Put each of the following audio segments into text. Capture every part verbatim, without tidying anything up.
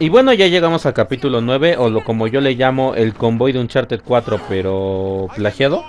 Y bueno, ya llegamos al capítulo nueve, o lo como yo le llamo, el convoy de Uncharted cuatro, pero plagiado.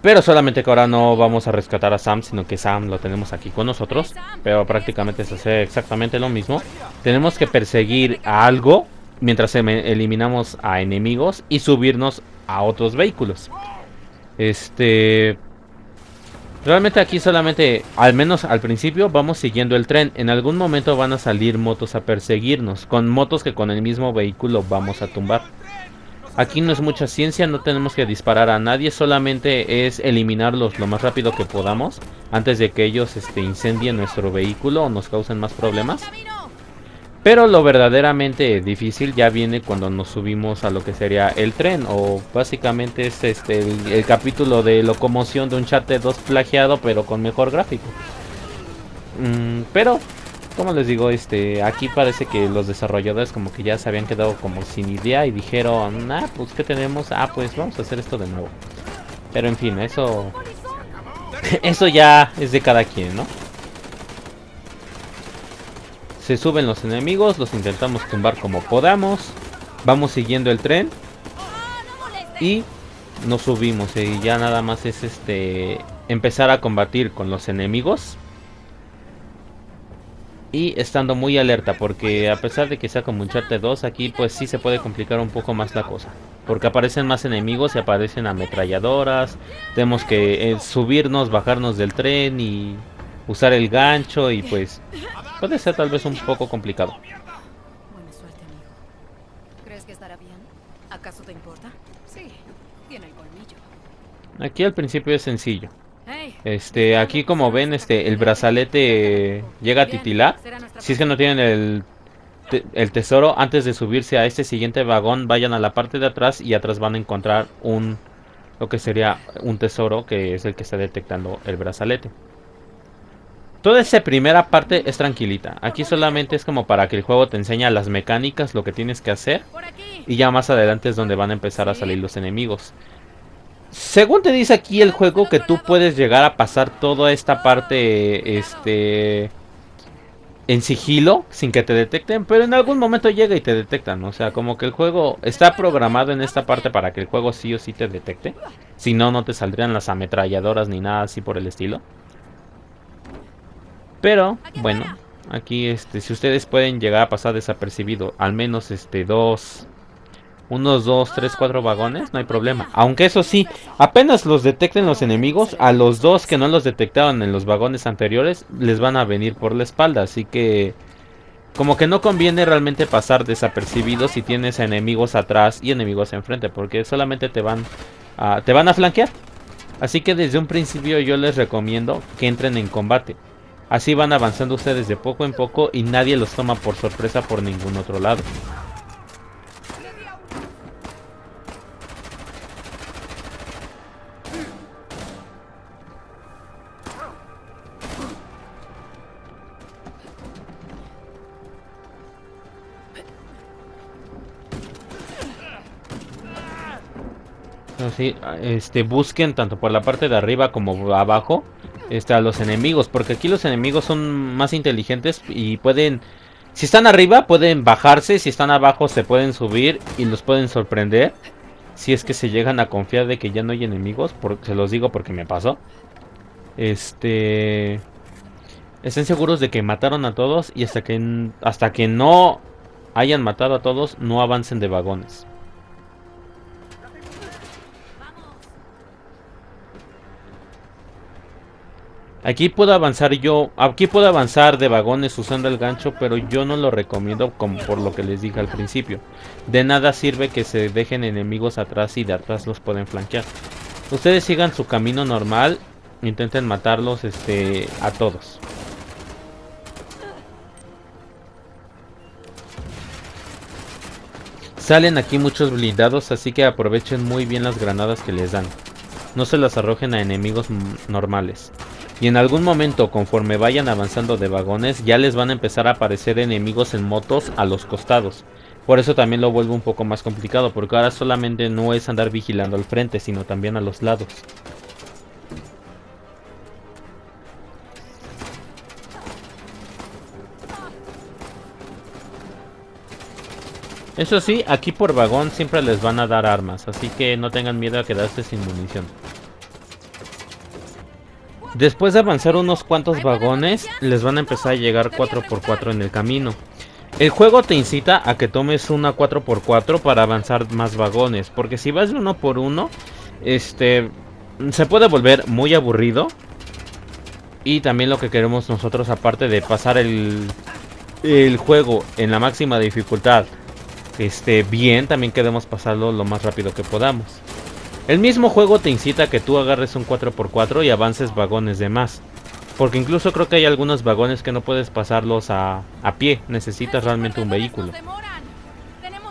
Pero solamente que ahora no vamos a rescatar a Sam, sino que Sam lo tenemos aquí con nosotros. Pero prácticamente se hace exactamente lo mismo. Tenemos que perseguir a algo mientras eliminamos a enemigos y subirnos a otros vehículos. Este... Realmente aquí solamente, al menos al principio, vamos siguiendo el tren. En algún momento van a salir motos a perseguirnos, con motos que con el mismo vehículo vamos a tumbar. Aquí no es mucha ciencia, no tenemos que disparar a nadie, solamente es eliminarlos lo más rápido que podamos antes de que ellos este, incendien nuestro vehículo o nos causen más problemas. Pero lo verdaderamente difícil ya viene cuando nos subimos a lo que sería el tren, o básicamente es este, el, el capítulo de locomoción de Uncharted dos plagiado pero con mejor gráfico. Mm, pero... Como les digo, este, aquí parece que los desarrolladores como que ya se habían quedado como sin idea y dijeron, ah, pues ¿qué tenemos? Ah, pues vamos a hacer esto de nuevo. Pero en fin, eso... eso ya es de cada quien, ¿no? Se suben los enemigos, los intentamos tumbar como podamos. Vamos siguiendo el tren. Y nos subimos y ya nada más es este... empezar a combatir con los enemigos. Y estando muy alerta, porque a pesar de que sea como Uncharted dos, aquí pues sí se puede complicar un poco más la cosa. Porque aparecen más enemigos y aparecen ametralladoras. Tenemos que eh, subirnos, bajarnos del tren y usar el gancho y pues puede ser tal vez un poco complicado. Buena suerte, amigo. ¿Crees que estará bien? ¿Acaso te importa? Sí, tiene el colmillo. Aquí al principio es sencillo. Este, aquí como ven, este, el brazalete llega a titilar. Si es que no tienen el, te el tesoro, antes de subirse a este siguiente vagón, vayan a la parte de atrás y atrás van a encontrar un, lo que sería un tesoro, que es el que está detectando el brazalete. Toda esa primera parte es tranquilita. Aquí solamente es como para que el juego te enseñe las mecánicas, lo que tienes que hacer. Y ya más adelante es donde van a empezar a salir los enemigos. Según te dice aquí el juego que tú puedes llegar a pasar toda esta parte este en sigilo sin que te detecten, pero en algún momento llega y te detectan. O sea, como que el juego está programado en esta parte para que el juego sí o sí te detecte. Si no, no te saldrían las ametralladoras ni nada así por el estilo. Pero, bueno, aquí este si ustedes pueden llegar a pasar desapercibido, al menos este dos... unos dos, tres, cuatro vagones, no hay problema. Aunque eso sí, apenas los detecten los enemigos, a los dos que no los detectaron en los vagones anteriores, les van a venir por la espalda. Así que, como que no conviene realmente pasar desapercibido si tienes enemigos atrás y enemigos enfrente, porque solamente te van a, te van a flanquear. Así que desde un principio yo les recomiendo que entren en combate. Así van avanzando ustedes de poco en poco y nadie los toma por sorpresa por ningún otro lado. Sí, este, busquen tanto por la parte de arriba como abajo este, a los enemigos, porque aquí los enemigos son más inteligentes y pueden, si están arriba pueden bajarse, si están abajo se pueden subir y los pueden sorprender si es que se llegan a confiar de que ya no hay enemigos, por, se los digo porque me pasó. Este, estén seguros de que mataron a todos y hasta que, hasta que no hayan matado a todos no avancen de vagones. Aquí puedo avanzar yo, aquí puedo avanzar de vagones usando el gancho, pero yo no lo recomiendo como por lo que les dije al principio. De nada sirve que se dejen enemigos atrás y de atrás los pueden flanquear. Ustedes sigan su camino normal, intenten matarlos este, a todos. Salen aquí muchos blindados, así que aprovechen muy bien las granadas que les dan. No se las arrojen a enemigos normales. Y en algún momento, conforme vayan avanzando de vagones, ya les van a empezar a aparecer enemigos en motos a los costados. Por eso también lo vuelvo un poco más complicado, porque ahora solamente no es andar vigilando al frente, sino también a los lados. Eso sí, aquí por vagón siempre les van a dar armas, así que no tengan miedo a quedarse sin munición. Después de avanzar unos cuantos vagones, les van a empezar a llegar cuatro por cuatro en el camino. El juego te incita a que tomes una cuatro por cuatro para avanzar más vagones, porque si vas de uno por uno, este, se puede volver muy aburrido. Y también lo que queremos nosotros, aparte de pasar el, el juego en la máxima dificultad, Este, bien, también queremos pasarlo lo más rápido que podamos. El mismo juego te incita a que tú agarres un cuatro por cuatro y avances vagones de más, porque incluso creo que hay algunos vagones que no puedes pasarlos a, a pie, necesitas realmente un vehículo.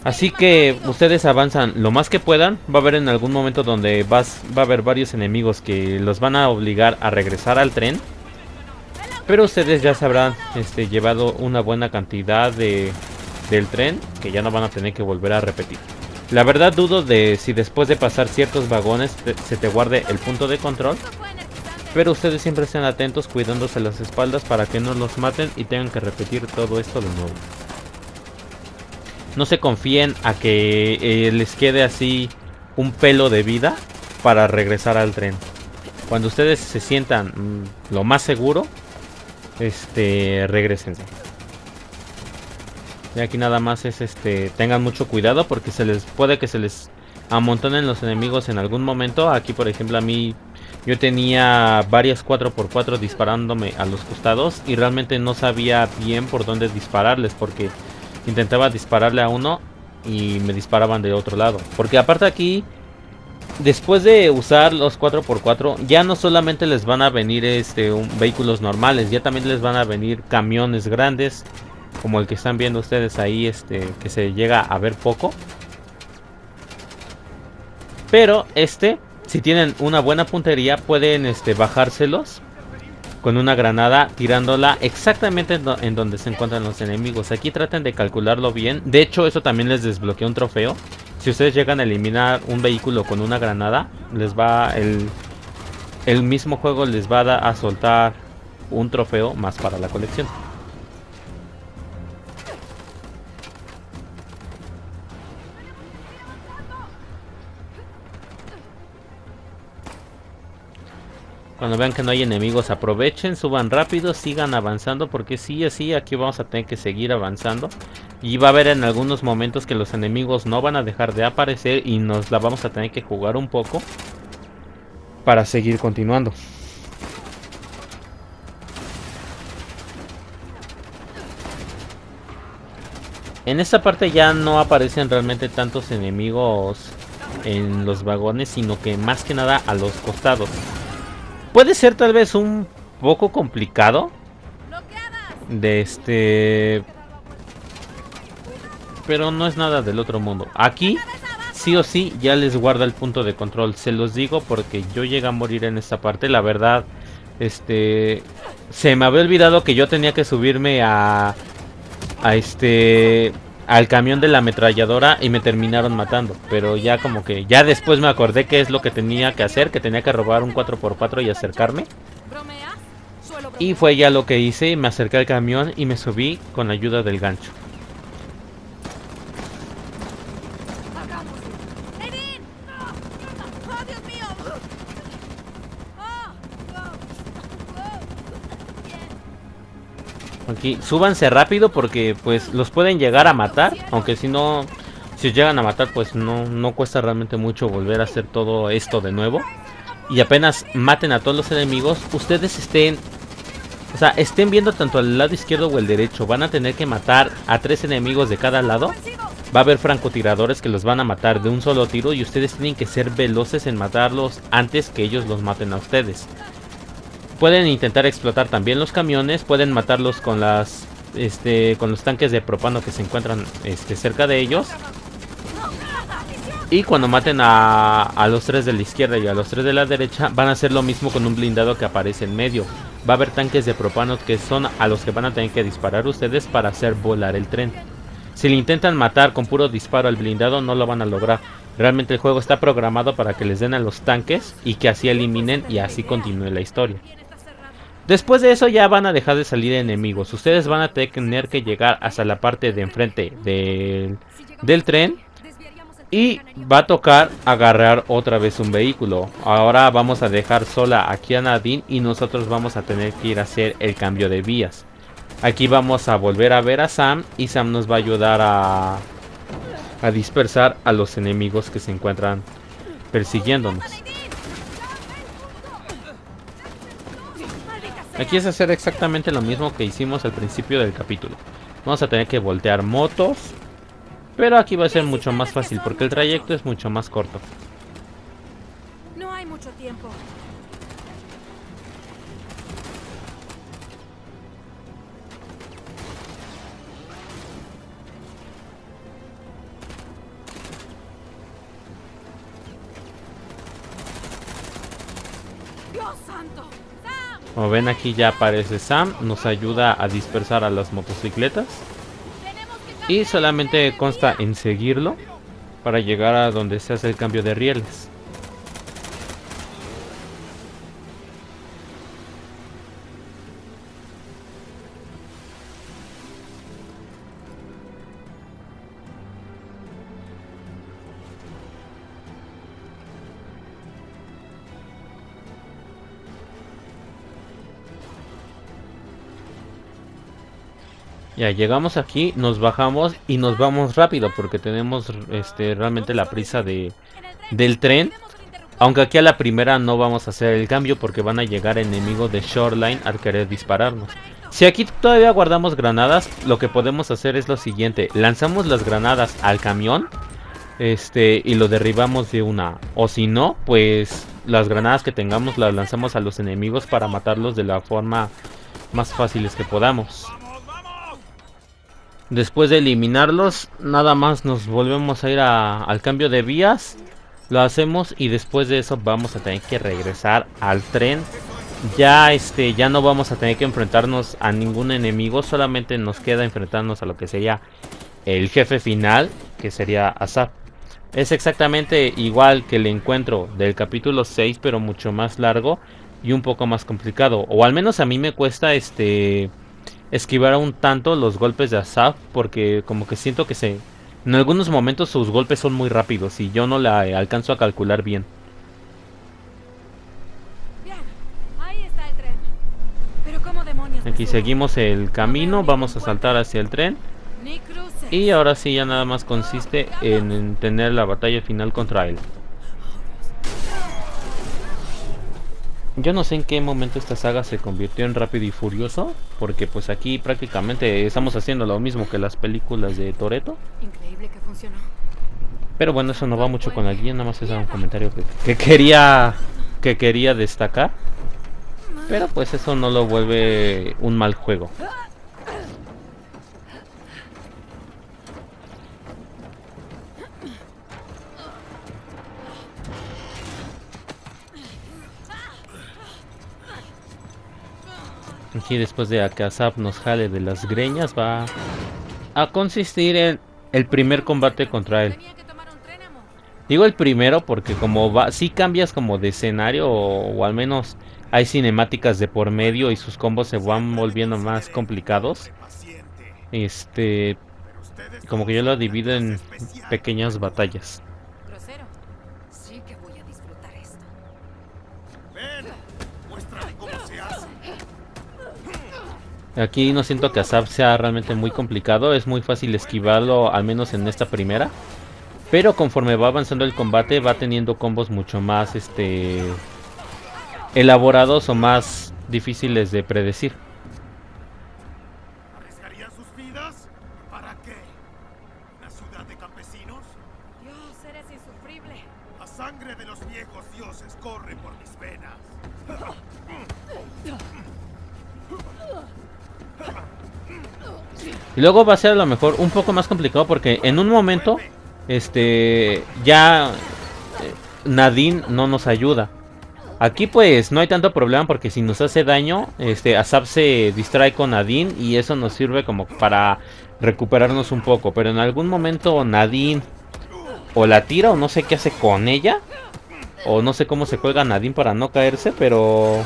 Así que ustedes avanzan lo más que puedan. Va a haber en algún momento donde vas, va a haber varios enemigos que los van a obligar a regresar al tren, pero ustedes ya se habrán este, llevado una buena cantidad de... del tren, que ya no van a tener que volver a repetir. La verdad dudo de si después de pasar ciertos vagones te, se te guarde el punto de control, pero ustedes siempre estén atentos, cuidándose las espaldas para que no los maten y tengan que repetir todo esto de nuevo. No se confíen a que eh, les quede así un pelo de vida para regresar al tren. Cuando ustedes se sientan mm, lo más seguro, este, regrésense. Y aquí nada más es este, tengan mucho cuidado porque se les puede que se les amontonen los enemigos en algún momento. Aquí por ejemplo a mí, yo tenía varias cuatro por cuatro disparándome a los costados y realmente no sabía bien por dónde dispararles, porque intentaba dispararle a uno y me disparaban de otro lado. Porque aparte aquí, después de usar los cuatro por cuatro, ya no solamente les van a venir este, un, vehículos normales, ya también les van a venir camiones grandes, como el que están viendo ustedes ahí, este, que se llega a ver poco. Pero este, si tienen una buena puntería, pueden este, bajárselos con una granada, tirándola exactamente en, do en donde se encuentran los enemigos. Aquí traten de calcularlo bien. De hecho, eso también les desbloquea un trofeo. Si ustedes llegan a eliminar un vehículo con una granada, les va el, el mismo juego les va a, a soltar un trofeo más para la colección. Cuando vean que no hay enemigos, aprovechen, suban rápido, sigan avanzando, porque sí, así aquí vamos a tener que seguir avanzando. Y va a haber en algunos momentos que los enemigos no van a dejar de aparecer y nos la vamos a tener que jugar un poco para seguir continuando. En esta parte ya no aparecen realmente tantos enemigos en los vagones, sino que más que nada a los costados. Puede ser tal vez un poco complicado de este, pero no es nada del otro mundo. Aquí sí o sí ya les guarda el punto de control, se los digo porque yo llegué a morir en esta parte. La verdad, este, se me había olvidado que yo tenía que subirme a, a este, al camión de la ametralladora y me terminaron matando. Pero ya como que, ya después me acordé que es lo que tenía que hacer, que tenía que robar un cuatro por cuatro y acercarme. Y fue ya lo que hice, me acerqué al camión y me subí con la ayuda del gancho. Aquí, súbanse rápido porque pues los pueden llegar a matar, aunque si no, si llegan a matar pues no, no cuesta realmente mucho volver a hacer todo esto de nuevo. Y apenas maten a todos los enemigos, ustedes estén, o sea, estén viendo tanto al lado izquierdo o el derecho. Van a tener que matar a tres enemigos de cada lado. Va a haber francotiradores que los van a matar de un solo tiro y ustedes tienen que ser veloces en matarlos antes que ellos los maten a ustedes. Pueden intentar explotar también los camiones, pueden matarlos con las este con los tanques de propano que se encuentran este, cerca de ellos. Y cuando maten a, a los tres de la izquierda y a los tres de la derecha, van a hacer lo mismo con un blindado que aparece en medio. Va a haber tanques de propano que son a los que van a tener que disparar ustedes para hacer volar el tren. Si le intentan matar con puro disparo al blindado, no lo van a lograr. Realmente el juego está programado para que les den a los tanques y que así eliminen y así continúe la historia. Después de eso ya van a dejar de salir enemigos. Ustedes van a tener que llegar hasta la parte de enfrente del del tren y va a tocar agarrar otra vez un vehículo. Ahora vamos a dejar sola aquí a Nadine y nosotros vamos a tener que ir a hacer el cambio de vías. Aquí vamos a volver a ver a Sam y Sam nos va a ayudar a, a dispersar a los enemigos que se encuentran persiguiéndonos. Aquí es hacer exactamente lo mismo que hicimos al principio del capítulo. Vamos a tener que voltear motos, pero aquí va a ser mucho más fácil porque el trayecto es mucho más corto. No hay mucho tiempo. Dios santo. Como ven, aquí ya aparece Sam, nos ayuda a dispersar a las motocicletas y solamente consta en seguirlo para llegar a donde se hace el cambio de rieles. Ya llegamos aquí, nos bajamos y nos vamos rápido porque tenemos este, realmente la prisa de, del tren. Aunque aquí a la primera no vamos a hacer el cambio porque van a llegar enemigos de Shoreline al querer dispararnos. Si aquí todavía guardamos granadas, lo que podemos hacer es lo siguiente. Lanzamos las granadas al camión este, y lo derribamos de una. O si no, pues las granadas que tengamos las lanzamos a los enemigos para matarlos de la forma más fácil que podamos. Después de eliminarlos, nada más nos volvemos a ir a, al cambio de vías. Lo hacemos y después de eso vamos a tener que regresar al tren. Ya este, ya no vamos a tener que enfrentarnos a ningún enemigo. Solamente nos queda enfrentarnos a lo que sería el jefe final, que sería Asav. Es exactamente igual que el encuentro del capítulo seis, pero mucho más largo y un poco más complicado. O al menos a mí me cuesta este... esquivar un tanto los golpes de Asav porque como que siento que se en algunos momentos sus golpes son muy rápidos y yo no la alcanzo a calcular bien. Bien, ahí está el tren. Pero ¿cómo demonios? Aquí seguimos el camino, vamos a saltar hacia el tren y ahora sí ya nada más consiste en tener la batalla final contra él. Yo no sé en qué momento esta saga se convirtió en Rápido y Furioso, porque pues aquí prácticamente estamos haciendo lo mismo que las películas de Toreto. Increíble que funcionó. Pero bueno, eso no va mucho con la guía, nada más es un comentario que, que quería que quería destacar. Pero pues eso no lo vuelve un mal juego. Aquí después de que Asav nos jale de las greñas va a consistir en el primer combate contra él. Digo el primero porque como va, si cambias como de escenario o, o al menos hay cinemáticas de por medio y sus combos se van volviendo más complicados. Este, como que yo lo divido en pequeñas batallas. Aquí no siento que Asav sea realmente muy complicado, es muy fácil esquivarlo, al menos en esta primera. Pero conforme va avanzando el combate va teniendo combos mucho más este, elaborados o más difíciles de predecir. ¿Arriesgarían sus vidas? ¿Para qué? ¿Una ciudad de campesinos? Dios, eres insufrible. La sangre de los viejos dioses corre por mis venas. Y luego va a ser a lo mejor un poco más complicado porque en un momento este ya Nadine no nos ayuda. Aquí pues no hay tanto problema porque si nos hace daño este Asav se distrae con Nadine y eso nos sirve como para recuperarnos un poco. Pero en algún momento Nadine o la tira o no sé qué hace con ella o no sé cómo se cuelga Nadine para no caerse, pero...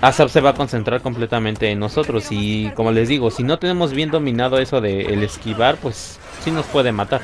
Asav se va a concentrar completamente en nosotros y como les digo, si no tenemos bien dominado eso de el esquivar, pues sí nos puede matar.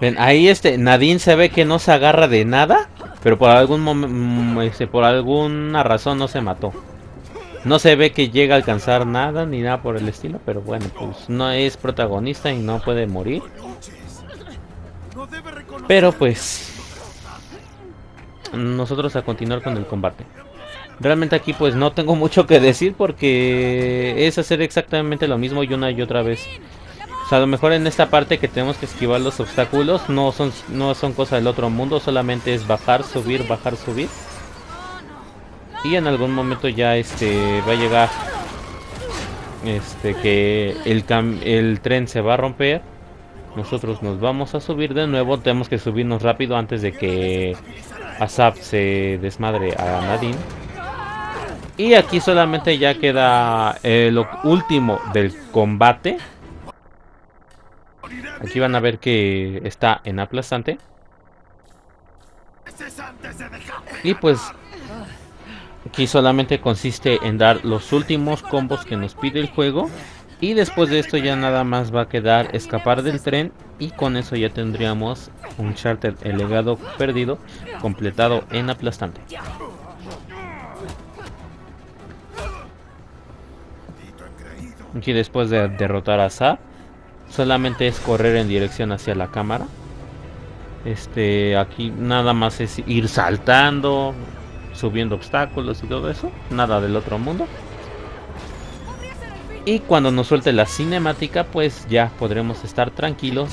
Ven, ahí este Nadine se ve que no se agarra de nada, pero por algún momento, por alguna razón no se mató. No se ve que llega a alcanzar nada ni nada por el estilo, pero bueno, pues no es protagonista y no puede morir. Pero pues nosotros a continuar con el combate. Realmente aquí pues no tengo mucho que decir porque es hacer exactamente lo mismo y una y otra vez. O sea, a lo mejor en esta parte que tenemos que esquivar los obstáculos no son, no son cosas del otro mundo, solamente es bajar, subir, bajar, subir. Y en algún momento ya este va a llegar este que el, cam el tren se va a romper. Nosotros nos vamos a subir de nuevo, tenemos que subirnos rápido antes de que Asav se desmadre a Nadine. Y aquí solamente ya queda eh, lo último del combate. Aquí van a ver que está en aplastante. Y pues aquí solamente consiste en dar los últimos combos que nos pide el juego. Y después de esto ya nada más va a quedar escapar del tren. Y con eso ya tendríamos Uncharted: El legado perdido completado en aplastante. Aquí después de derrotar a Zap, solamente es correr en dirección hacia la cámara. Este, aquí nada más es ir saltando, subiendo obstáculos y todo eso. Nada del otro mundo. Y cuando nos suelte la cinemática, pues ya podremos estar tranquilos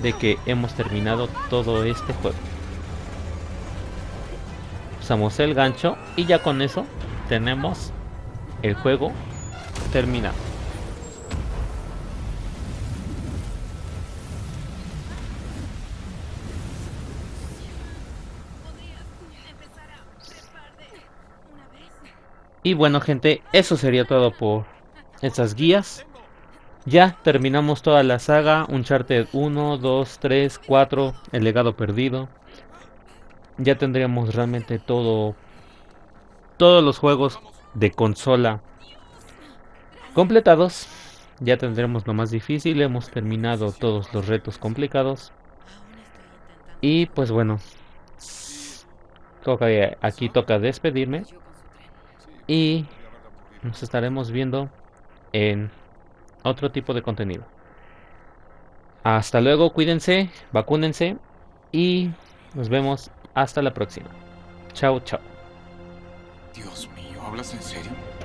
de que hemos terminado todo este juego. Usamos el gancho y ya con eso tenemos el juego terminado. Y bueno gente, eso sería todo por estas guías. Ya terminamos toda la saga, Uncharted uno, dos, tres, cuatro, El legado perdido. Ya tendríamos realmente todo, todos los juegos de consola completados. Ya tendremos lo más difícil, hemos terminado todos los retos complicados. Y pues bueno, toca, aquí toca despedirme. Y nos estaremos viendo en otro tipo de contenido. Hasta luego, cuídense, vacúnense y nos vemos hasta la próxima. Chao, chao. Dios mío, ¿hablas en serio?